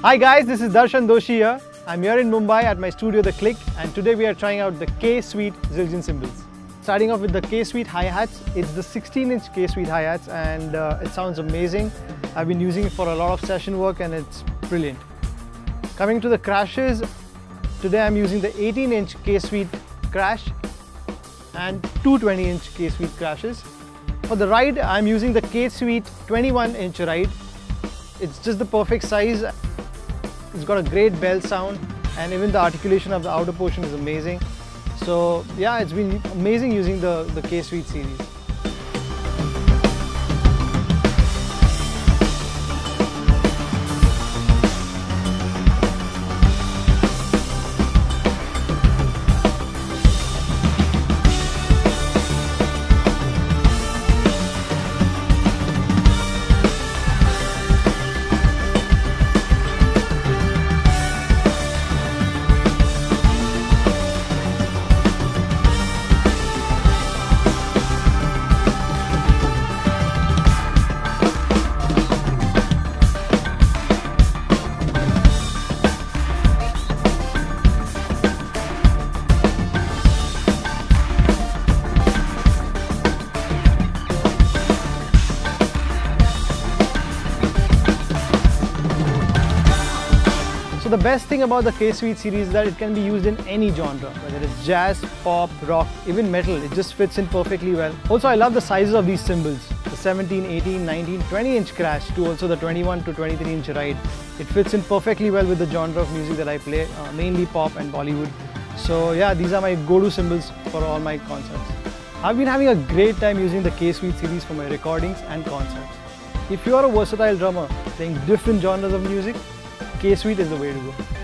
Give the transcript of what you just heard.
Hi guys, this is Darshan Doshi here. I'm here in Mumbai at my studio The Click, and today we are trying out the K Sweet Zildjian cymbals. Starting off with the K Sweet hi-hats. It's the 16-inch K Sweet hi-hats, and it sounds amazing. I've been using it for a lot of session work and it's brilliant. Coming to the crashes, today I'm using the 18-inch K Sweet crash and two 20-inch K Sweet crashes. For the ride, I'm using the K Sweet 21-inch ride. It's just the perfect size. It's got a great bell sound, and even the articulation of the outer portion is amazing. So yeah, it's been amazing using the K Sweet series. So the best thing about the K Sweet series is that it can be used in any genre, whether it's jazz, pop, rock, even metal. It just fits in perfectly well. Also, I love the sizes of these cymbals, the 17, 18, 19, 20-inch crash to also the 21 to 23-inch ride. It fits in perfectly well with the genre of music that I play, mainly pop and Bollywood. So yeah, these are my go-to cymbals for all my concerts. I've been having a great time using the K Sweet series for my recordings and concerts. If you are a versatile drummer playing different genres of music, K Sweet is the way to go.